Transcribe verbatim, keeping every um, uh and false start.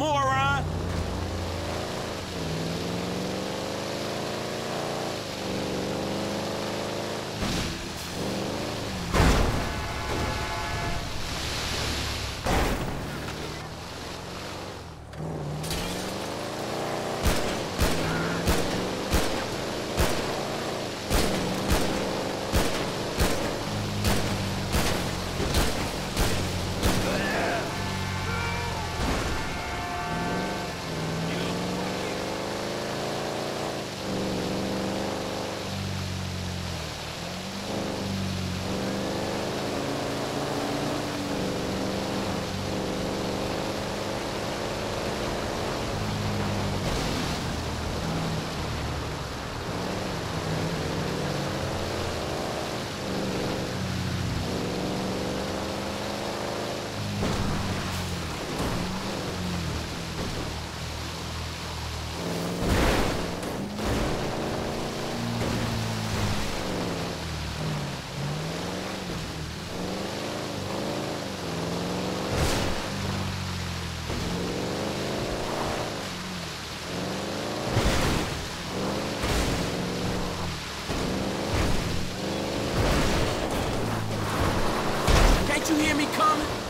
moron! You hear me coming?